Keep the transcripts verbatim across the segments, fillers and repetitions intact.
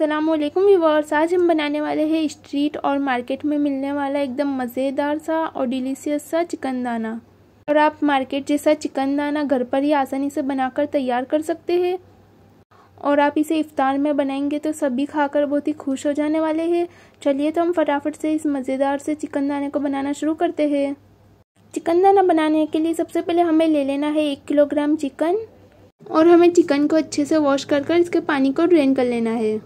अस्सलामुअलैकुम व्यूअर्स, आज हम बनाने वाले हैं स्ट्रीट और मार्केट में मिलने वाला एकदम मज़ेदार सा और डिलीशियस सा चिकन दाना। और आप मार्केट जैसा चिकन दाना घर पर ही आसानी से बनाकर तैयार कर सकते हैं। और आप इसे इफ्तार में बनाएंगे तो सभी खाकर बहुत ही खुश हो जाने वाले हैं। चलिए तो हम फटाफट से इस मज़ेदार से चिकन दाने को बनाना शुरू करते हैं। चिकन दाना बनाने के लिए सबसे पहले हमें ले लेना है एक किलोग्राम चिकन, और हमें चिकन को अच्छे से वॉश कर कर इसके पानी को ड्रेन कर लेना है।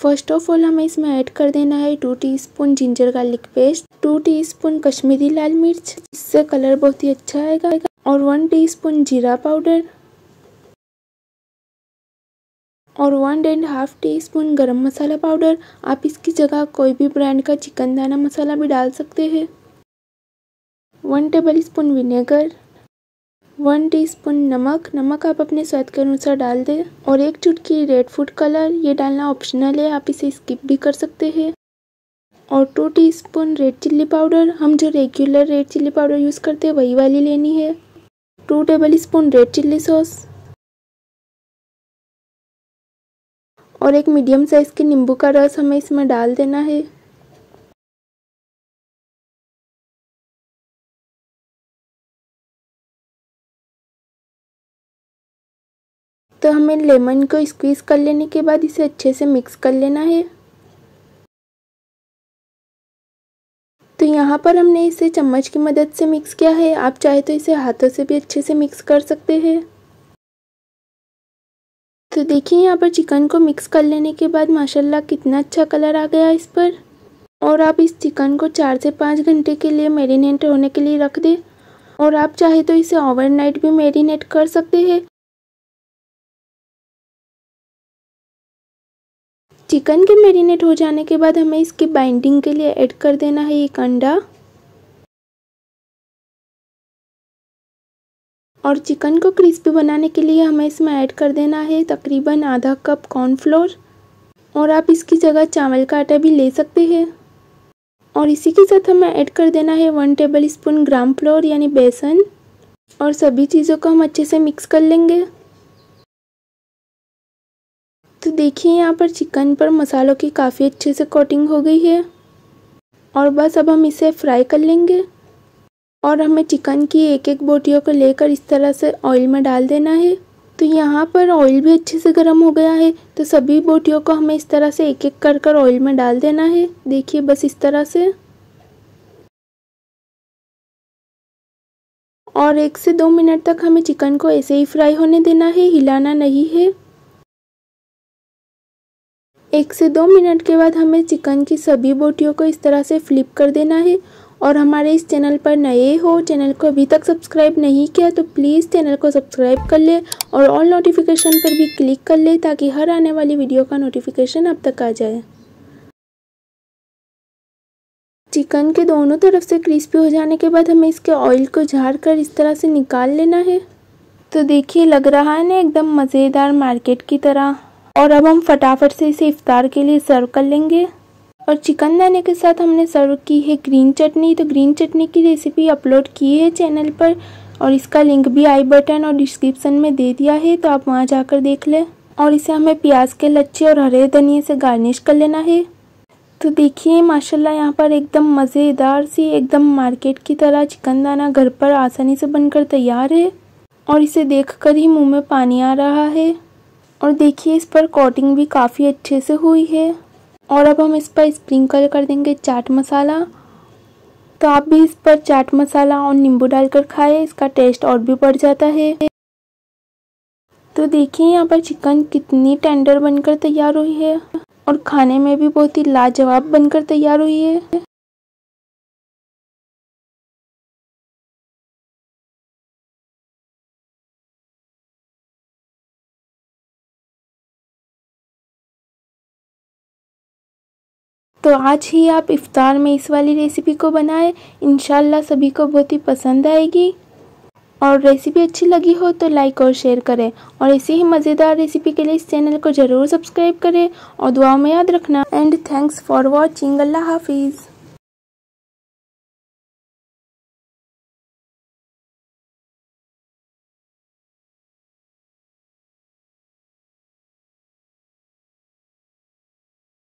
फर्स्ट ऑफ ऑल हमें इसमें ऐड कर देना है two teaspoon ginger garlic paste, two teaspoon Kashmiri लाल मिर्च, इससे कलर बहुत ही अच्छा आएगा, और वन टीस्पून जीरा पाउडर, और one and half tea spoon गरम मसाला पाउडर। आप इसकी जगह कोई भी ब्रांड का चिकन दाना मसाला भी डाल सकते हैं। One table spoon vinegar, one teaspoon नमक, नमक आप अपने स्वाद के अनुसार डाल दें, और एक चुटकी रेड फूड कलर, ये डालना ऑप्शनल है, आप इसे स्किप भी कर सकते हैं। और two teaspoon red chilli powder, हम जो regular red chilli powder use करते हैं वही वाली लेनी है। Two table spoon red chilli sauce, और एक मीडियम साइज़ के नींबू का रस हमें इसमें डाल देना है। तो हमें लेमन को स्क्वीज़ कर लेने के बाद इसे अच्छे से मिक्स कर लेना है। तो यहाँ पर हमने इसे चम्मच की मदद से मिक्स किया है, आप चाहे तो इसे हाथों से भी अच्छे से मिक्स कर सकते हैं। तो देखिए यहाँ पर चिकन को मिक्स कर लेने के बाद माशाल्लाह कितना अच्छा कलर आ गया इस पर। और आप इस चिकन को चार से पाँच घंटे के लिए मैरिनेट होने के लिए रख दें, और आप चाहे तो इसे ओवरनाइट भी मैरिनेट कर सकते हैं। चिकन के मैरिनेट हो जाने के बाद हमें इसकी बाइंडिंग के लिए ऐड कर देना है एक अंडा, और चिकन को क्रिस्पी बनाने के लिए हमें इसमें ऐड कर देना है तकरीबन आधा कप कॉर्नफ्लोर, और आप इसकी जगह चावल का आटा भी ले सकते हैं। और इसी के साथ हमें ऐड कर देना है one table spoon gram flour यानी बेसन, और सभी चीज़ों को हम अच्छे से मिक्स कर लेंगे। तो देखिए यहाँ पर चिकन पर मसालों की काफ़ी अच्छे से कोटिंग हो गई है, और बस अब हम इसे फ्राई कर लेंगे। और हमें चिकन की एक एक बोटियों को लेकर इस तरह से ऑयल में डाल देना है। तो यहाँ पर ऑयल भी अच्छे से गर्म हो गया है, तो सभी बोटियों को हमें इस तरह से एक एक कर कर ऑयल में डाल देना है। देखिए बस इस तरह से, और एक से दो मिनट तक हमें चिकन को ऐसे ही फ्राई होने देना है, हिलाना नहीं है। एक से दो मिनट के बाद हमें चिकन की सभी बोटियों को इस तरह से फ्लिप कर देना है। और हमारे इस चैनल पर नए हो, चैनल को अभी तक सब्सक्राइब नहीं किया तो प्लीज़ चैनल को सब्सक्राइब कर ले, और ऑल नोटिफिकेशन पर भी क्लिक कर ले ताकि हर आने वाली वीडियो का नोटिफिकेशन आप तक आ जाए। चिकन के दोनों तरफ से क्रिस्पी हो जाने के बाद हमें इसके ऑयल को झाड़ कर इस तरह से निकाल लेना है। तो देखिए लग रहा है ना एकदम मज़ेदार मार्केट की तरह। और अब हम फटाफट से इसे इफ्तार के लिए सर्व कर लेंगे। और चिकन दाने के साथ हमने सर्व की है ग्रीन चटनी। तो ग्रीन चटनी की रेसिपी अपलोड की है चैनल पर, और इसका लिंक भी आई बटन और डिस्क्रिप्शन में दे दिया है, तो आप वहां जाकर देख लें। और इसे हमें प्याज के लच्छे और हरे धनिए से गार्निश कर लेना है। तो देखिए माशाल्लाह यहाँ पर एकदम मज़ेदार सी, एकदम मार्केट की तरह चिकन दाना घर पर आसानी से बनकर तैयार है, और इसे देखकर ही मुँह में पानी आ रहा है। और देखिए इस पर कोटिंग भी काफ़ी अच्छे से हुई है। और अब हम इस पर स्प्रिंकल कर देंगे चाट मसाला। तो आप भी इस पर चाट मसाला और नींबू डालकर खाएं, इसका टेस्ट और भी बढ़ जाता है। तो देखिए यहाँ पर चिकन कितनी टेंडर बनकर तैयार हुई है, और खाने में भी बहुत ही लाजवाब बनकर तैयार हुई है। तो आज ही आप इफ़्तार में इस वाली रेसिपी को बनाएं, इंशाल्लाह सभी को बहुत ही पसंद आएगी। और रेसिपी अच्छी लगी हो तो लाइक और शेयर करें, और ऐसी ही मज़ेदार रेसिपी के लिए इस चैनल को ज़रूर सब्सक्राइब करें। और दुआओं में याद रखना। And thanks for watching. अल्लाह हाफिज़।